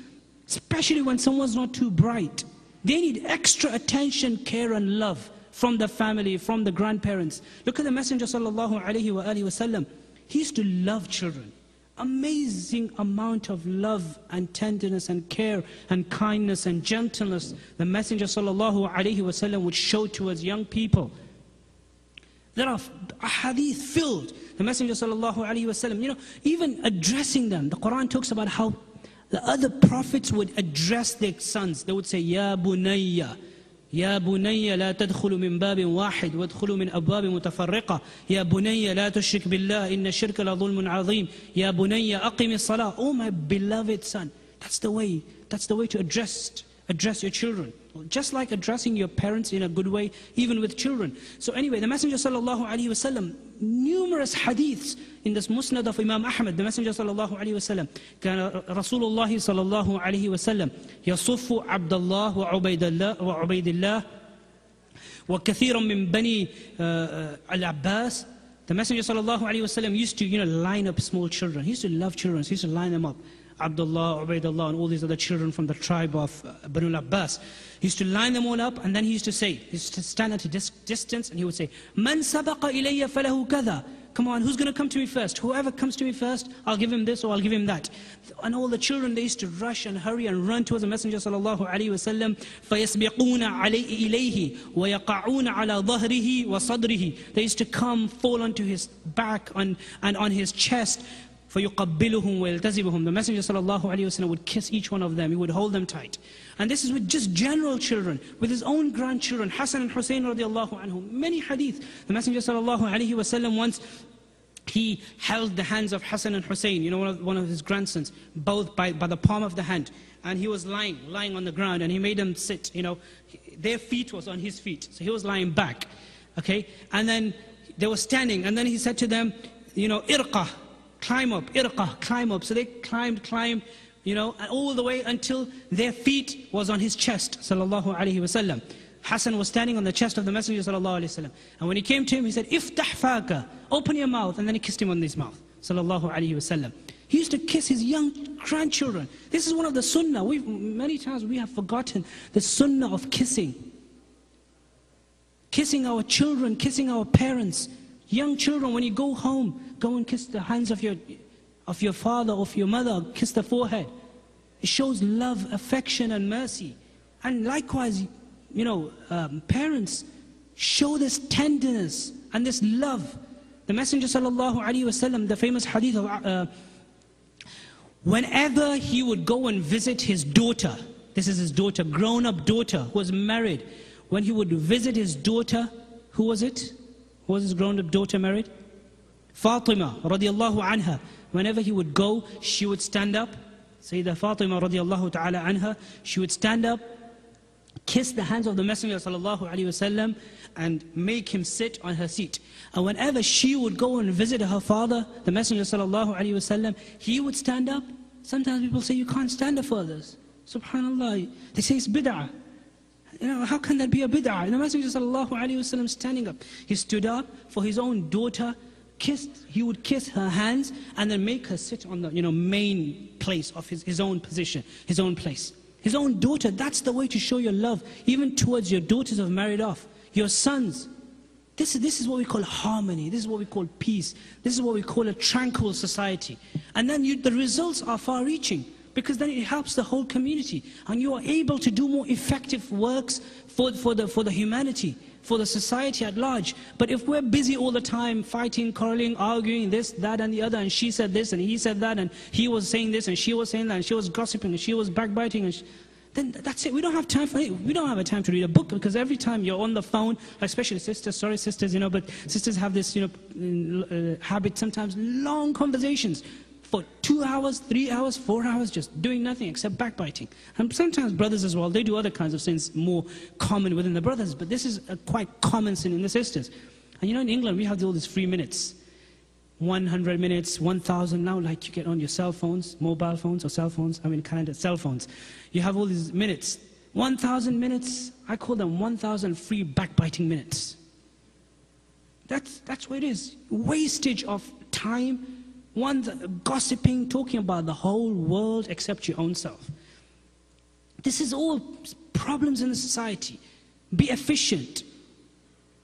especially when someone's not too bright. They need extra attention, care and love from the family, from the grandparents. Look at the Messenger ﷺ. He used to love children. Amazing amount of love and tenderness and care and kindness and gentleness the Messenger ﷺ would show towards young people. There are hadith filled. The Messenger ﷺ, even addressing them. The Quran talks about how the other prophets would address their sons. They would say, Ya bunayya la tadkhulu min babin wahid, wadkhulu min abwabin mutafarriqa. Ya bunayya la tushrik billah, inna shirka la dhulmun azim. Ya bunayya aqimi salah. Oh my beloved son. That's the way to address your children. Just like addressing your parents in a good way, even with children. So anyway, the Messenger ﷺ, numerous hadiths in this musnad of Imam Ahmad, the Messenger ﷺ, كان رسول الله صلى الله عليه وسلم يصف عبد الله وعبيد الله وكثير من بني العباس. The Messenger ﷺ used to line up small children. He used to love children, he used to line them up. Abdullah, Ubaidullah, and all these other children from the tribe of Banu Abbas. He used to line them all up, and then he used to stand at a distance, and he would say, Man sabaqa ilayya falahu kada. Come on, who's going to come to me first? Whoever comes to me first, I'll give him this or I'll give him that. And all the children, they used to rush and hurry and run towards the Messenger sallallahu alaihi wasallam. فَيَسْبِقُونَ عَلَيْهِ إِلَيْهِ وَيَقَعُونَ عَلَى ظَهْرِهِ وَصَدْرِهِ. They used to come, fall onto his back and on his chest. فَيُقَبِّلُهُمْ وَيَلْتَزِبُهُمْ. The Messenger sallallahu alaihi wasallam would kiss each one of them. He would hold them tight. And this is with just general children, with his own grandchildren, Hassan and Hussein radiallahu anhu. Many hadith. The Messenger sallallahu alaihi wasallam once, he held the hands of Hassan and Hussein, you know, one of his grandsons, both by the palm of the hand. And he was lying on the ground, and he made them sit, you know. Their feet was on his feet, so he was lying back, okay? And then they were standing, and then he said to them, you know, irqa, climb up, irqa, climb up. So they climbed, you know, and all the way until their feet was on his chest, sallallahu alaihi wasallam. Hassan was standing on the chest of the Messenger sallallahu alaihi wasallam, and when he came to him, he said, "Iftah faka," open your mouth, and then he kissed him on his mouth, sallallahu alaihi wasallam. He used to kiss his young grandchildren. This is one of the sunnah. Many times we have forgotten the sunnah of kissing. Kissing our children, kissing our parents, young children. When you go home, go and kiss the hands of your father, of your mother, kiss the forehead. It shows love, affection, and mercy. And likewise, you know, parents, show this tenderness and this love. The Messenger sallallahu alaihi wasallam, the famous hadith of whenever he would go and visit his daughter, this is his daughter, grown-up daughter who was married. When he would visit his daughter, who was it? Who was his grown-up daughter married? Fatima radiallahu anha. Whenever he would go, she would stand up. Sayyidah Fatima radiallahu ta'ala anha, she would stand up, kiss the hands of the Messenger sallallahu alaihi wasallam, and make him sit on her seat. And whenever she would go and visit her father, the Messenger sallallahu alaihi wasallam, he would stand up. Sometimes people say you can't stand up for others. Subhanallah, they say it's bid'ah. You know, how can that be a bid'ah? The Messenger sallallahu alaihi wasallam standing up. He stood up for his own daughter. He would kiss her hands and then make her sit on the, you know, main place of his own position, his own place. His own daughter, that's the way to show your love, even towards your daughters who have married off, your sons. This is what we call harmony, this is what we call peace, this is what we call a tranquil society. And then the results are far-reaching, because then it helps the whole community, and you are able to do more effective works for the humanity, for the society at large. But if we're busy all the time fighting, quarreling, arguing, this, that and the other, and she said this and he said that, and he was saying this and she was saying that, and she was gossiping and she was backbiting, and then that's it. We don't have time for it. We don't have a time to read a book, because every time you're on the phone, especially sisters, sorry sisters, you know, but sisters have this, you know, habit sometimes, long conversations for 2 hours, 3 hours, 4 hours, just doing nothing except backbiting. And sometimes brothers as well, they do other kinds of sins more common within the brothers, but this is a quite common sin in the sisters. And you know, in England, we have all these free minutes. 100 minutes, 1,000 now, like you get on your cell phones, mobile phones or cell phones, I mean kind of cell phones. You have all these minutes. 1,000 minutes, I call them 1,000 free backbiting minutes. That's what it is, wastage of time. One gossiping, talking about the whole world except your own self. This is all problems in the society. Be efficient.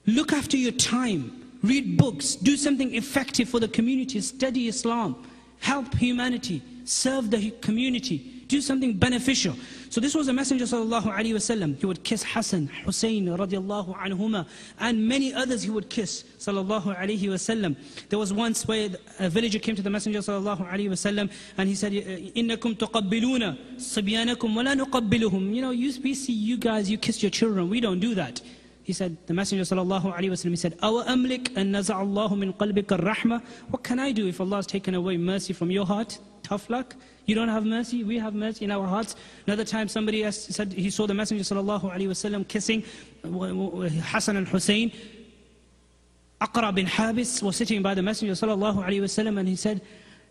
Look after your time. Read books. Do something effective for the community. Study Islam. Help humanity. Serve the community. Do something beneficial. So this was the Messenger sallallahu alaihi wasallam. He would kiss Hassan, Hussein radiallahu anhuma, and many others he would kiss sallallahu alaihi wasallam. There was once where a villager came to the Messenger sallallahu alaihi wasallam, and he said, "Innakum tuqabbiluna sibyanakum wa la nuqabbiluhum." You know, we see you guys, you kiss your children. We don't do that. He said, the Messenger sallallahu alaihi wasallam, he said, "Awa amlik an naza'allahu min qalbika ar-rahma." What can I do if Allah has taken away mercy from your heart? Tough luck. You don't have mercy, we have mercy in our hearts. Another time somebody asked, said he saw the Messenger sallallahu alaihi wasallam kissing Hassan and Hussein. Aqra bin Habis was sitting by the Messenger sallallahu alaihi wasallam, and he said,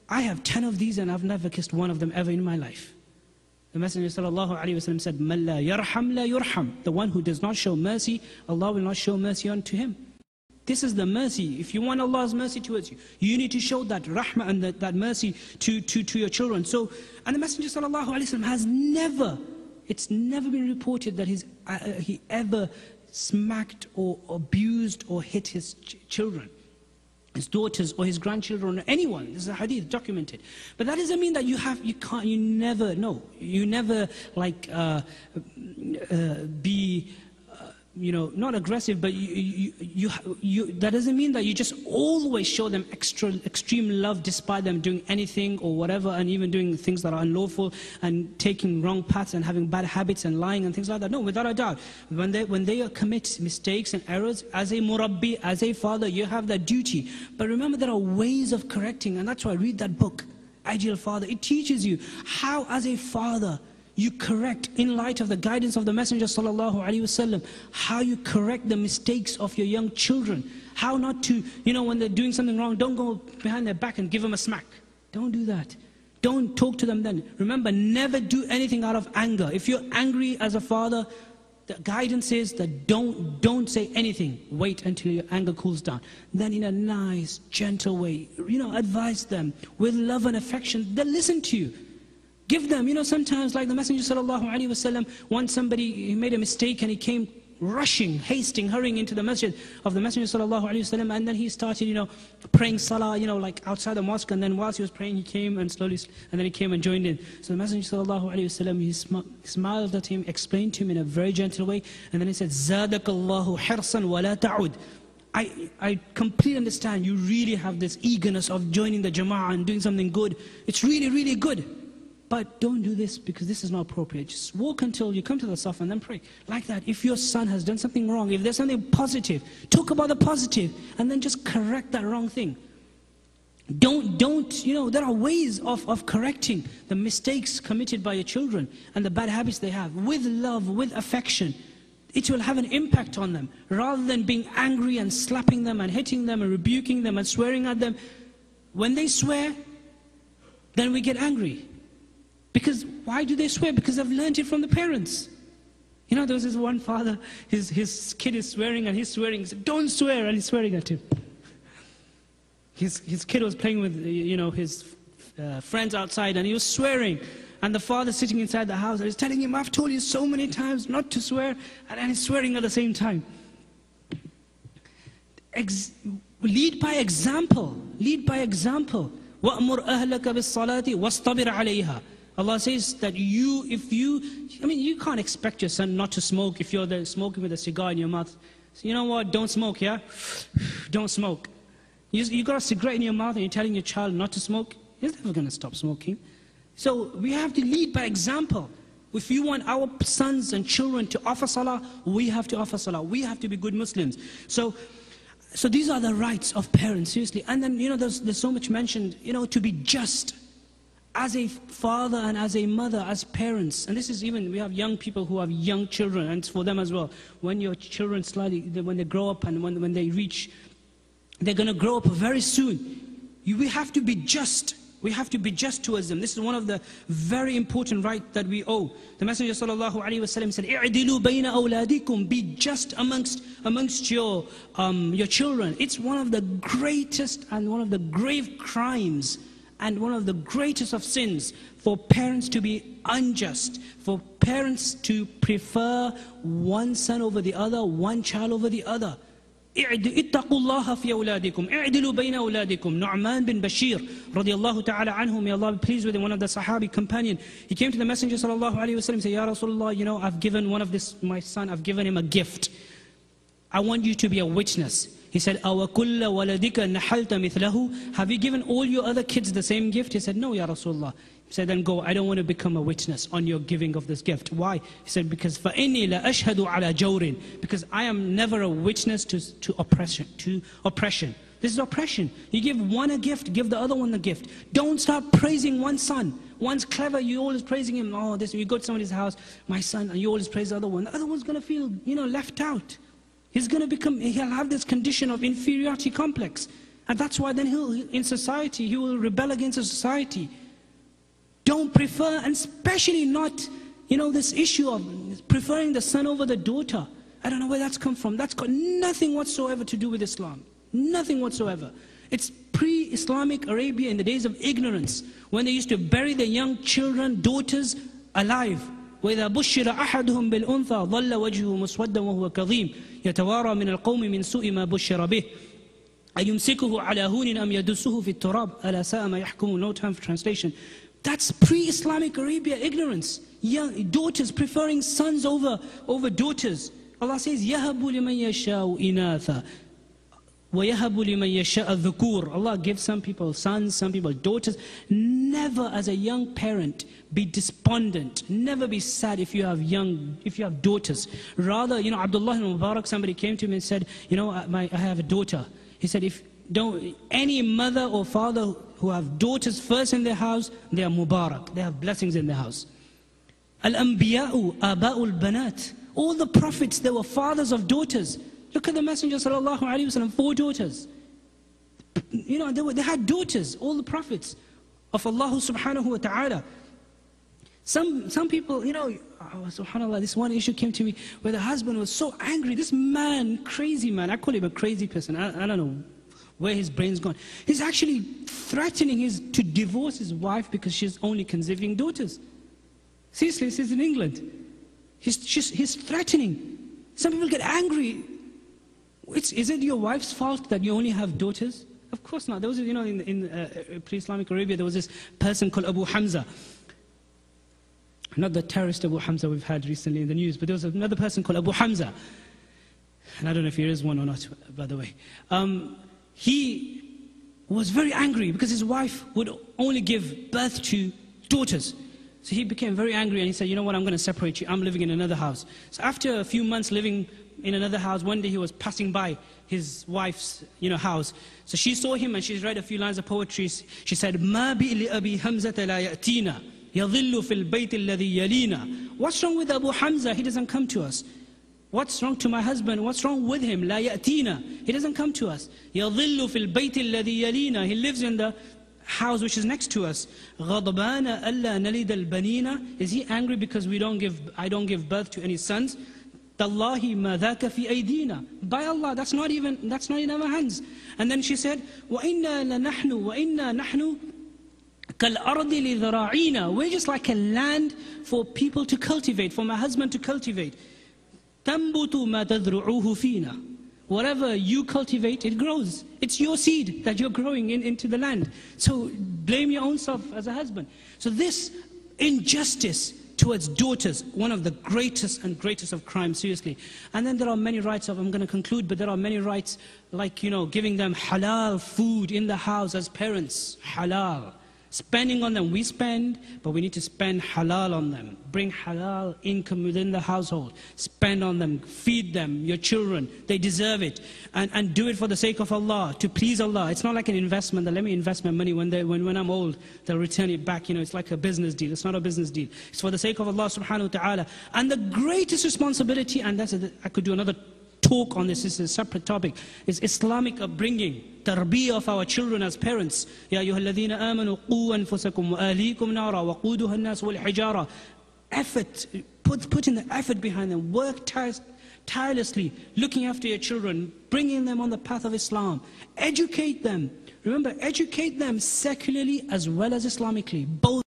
"I have 10 of these and I've never kissed one of them ever in my life." The Messenger sallallahu alaihi wasallam said, "Man la yarham la yurham." The one who does not show mercy, Allah will not show mercy unto him. This is the mercy. If you want Allah's mercy towards you, you need to show that rahmah and that mercy to your children. So, and the Messenger sallallahu alaihi wasallam has never, it's never been reported that he ever smacked or abused or hit his children. his daughters or his grandchildren or anyone. This is a hadith documented. But that doesn't mean that you never know. You never like be, you know, not aggressive, but that doesn't mean that you just always show them extreme love despite them doing anything or whatever, and even doing things that are unlawful and taking wrong paths and having bad habits and lying and things like that. No, without a doubt, when they commit mistakes and errors, as a murabbi, as a father, you have that duty. But remember, there are ways of correcting, and that's why I read that book, Ideal Father. It teaches you how, as a father, you correct, in light of the guidance of the Messenger ﷺ, how you correct the mistakes of your young children. How not to, you know, when they're doing something wrong, don't go behind their back and give them a smack. Don't do that. Don't talk to them then. Remember, never do anything out of anger. If you're angry as a father, the guidance is that don't say anything. Wait until your anger cools down. Then in a nice, gentle way, you know, advise them with love and affection. They'll listen to you. Give them, you know, sometimes like the Messenger ﷺ, once somebody, he made a mistake and he came rushing, hurrying into the masjid of the Messenger ﷺ, and then he started, you know, praying salah, you know, like outside the mosque, and then whilst he was praying, he came and slowly, and then he came and joined in. So the Messenger ﷺ, he smiled at him, explained to him in a very gentle way, and then he said, Zadakallahu hirsan wa la ta'ud. I completely understand you really have this eagerness of joining the jama'ah and doing something good. It's really, really good. But don't do this because this is not appropriate. Just walk until you come to the saf and then pray. Like that, if your son has done something wrong, if there's something positive, talk about the positive and then just correct that wrong thing. Don't, you know, there are ways of correcting the mistakes committed by your children and the bad habits they have. With love, with affection, it will have an impact on them. Rather than being angry and slapping them and hitting them and rebuking them and swearing at them. When they swear, then we get angry. Because why do they swear? Because they've learned it from the parents. You know, there was this one father, his kid is swearing and he's swearing. He said, don't swear, and he's swearing at him. His kid was playing with, you know, his friends outside, and he was swearing. And the father sitting inside the house, and he's telling him, I've told you so many times not to swear, and he's swearing at the same time. Lead by example. Lead by example. وَأْمُرْ أَهْلَكَ بِالصَّلَاةِ وَاسْتَبِرْ عَلَيْهَا. Allah says that you can't expect your son not to smoke if you're there smoking with a cigar in your mouth. So you know what, don't smoke, yeah? Don't smoke. You got a cigarette in your mouth and you're telling your child not to smoke? He's never going to stop smoking. So we have to lead by example. If you want our sons and children to offer salah, we have to offer salah. We have to be good Muslims. So these are the rights of parents, seriously. And then, you know, there's so much mentioned, you know, to be just. As a father and as a mother, as parents, and this is even, we have young people who have young children, and it's for them as well. When your children slightly, when they grow up and when they reach, they're going to grow up very soon. We have to be just. We have to be just towards them. This is one of the very important rights that we owe. The Messenger ﷺ said, "I'dilu bayna awladikum," be just amongst your children. It's one of the greatest and one of the grave crimes. And one of the greatest of sins for parents to be unjust, for parents to prefer one son over the other, one child over the other. اتقوا الله في أولادكم اعدلوا بين أولادكم. نعمان بن بشير رضي الله تعالى عنه, may Allah be pleased with him, one of the Sahabi companion. He came to the Messenger ﷺ and said, Ya Rasulullah, you know, I've given my son, I've given him a gift. I want you to be a witness. He said, Awakulla waladika nahalta mithlahu. Have you given all your other kids the same gift? He said, no, Ya Rasulullah. He said, then go. I don't want to become a witness on your giving of this gift. Why? He said, because فَإِنِّي لَأَشْهَدُ عَلَى جَوْرٍ. Because I am never a witness to oppression. This is oppression. You give one a gift, give the other one a gift. Don't start praising one son. One's clever, you're always praising him. Oh, this, you go to somebody's house, my son, and you always praise the other one. The other one's going to feel, you know, left out. He's going to become, he'll have this condition of inferiority complex. And that's why then in society, he will rebel against the society. Don't prefer, and especially not, you know, this issue of preferring the son over the daughter. I don't know where that's come from. That's got nothing whatsoever to do with Islam. Nothing whatsoever. It's pre-Islamic Arabia in the days of ignorance, when they used to bury their young children, daughters, alive. وإذا بشر أحدهم بالأنثى ظل وجهه مسودا وهو كظيم يتوارى من القوم من سوء ما بشر به. أَيُمْسِكُهُ عَلَى هُونٍ أَمْ يَدُسُّهُ فِي التُّرَابِ أَلَا سَاءَ مَا يَحْكُمُونَ. No time for translation. That's pre-Islamic Arabia ignorance. Young daughters preferring sons over daughters. Allah says, يَهَبُ لِمَنْ يَشَاءُ إِنَاثًا وَيَهَبُ لِمَنْ يَشَاءَ الذُّكُورَ. Allah gives some people sons, some people daughters. Never as a young parent be despondent. Never be sad if you have daughters. Rather, you know, Abdullah ibn Mubarak, somebody came to me and said, you know, I have a daughter. He said, if don't any mother or father who have daughters first in their house, they are Mubarak. They have blessings in their house. Al-Anbiya'u aba'ul banat. All the prophets, they were fathers of daughters. Look at the Messenger sallallahu alaihi wasallam, 4 daughters. You know, they had daughters, all the prophets of Allah subhanahu wa ta'ala. Some people, you know, subhanallah, this one issue came to me where the husband was so angry. This man, crazy man, I call him a crazy person. I don't know where his brain's gone. He's actually threatening to divorce his wife because she's only conceiving daughters. Seriously, this is in England. He's threatening. Some people get angry. Is it your wife's fault that you only have daughters? Of course not. There was, you know, in pre-Islamic Arabia, there was this person called Abu Hamza. Not the terrorist Abu Hamza we've had recently in the news, but there was another person called Abu Hamza. And I don't know if he is one or not, by the way. He was very angry because his wife would only give birth to daughters. So he became very angry and he said, you know what, I'm going to separate you. I'm living in another house. So after a few months living in another house, one day he was passing by his wife's, you know, house. So she saw him and she's read a few lines of poetry. She said, Ma bi li Abi Hamza la yatina, yadhillu fil bayt alladhi yalina. What's wrong with Abu Hamza? He doesn't come to us. What's wrong to my husband? What's wrong with him? La yatina. He doesn't come to us. Yadhillu fil bayt alladhi yalina. He lives in the house which is next to us. Ghadbana alla nalid al-banina. Is he angry because I don't give birth to any sons? Tallahi ma dhaka fi aydina. By Allah, that's not in our hands. And then she said, wa inna la nahnu wa inna nahnu kal ardi li dhara'ina. We're just like a land for people to cultivate, for my husband to cultivate. Tambutu ma tadru'uhu fina. Whatever you cultivate, it grows. It's your seed that you're growing into the land. So blame your own self as a husband. So this injustice towards daughters, one of the greatest of crimes, seriously. And then there are many rights I'm going to conclude, but there are many rights like, you know, giving them halal food in the house as parents, halal. Spending on them, we spend, but we need to spend halal on them. Bring halal income within the household. Spend on them, feed them, your children, they deserve it. And do it for the sake of Allah, to please Allah. It's not like an investment that let me invest my money when I'm old, they'll return it back. You know, it's like a business deal. It's not a business deal. It's for the sake of Allah subhanahu wa ta'ala. And the greatest responsibility, and I could do another talk on this, this is a separate topic, is Islamic upbringing, tarbiyah of our children as parents. Ya ayyuhalladhina amanu qu anfusakum wa ahlikum nara waquduha an-nas wal hijara. Effort, put in the effort behind them, work tirelessly, looking after your children, bringing them on the path of Islam, educate them. Remember, educate them secularly as well as Islamically, both.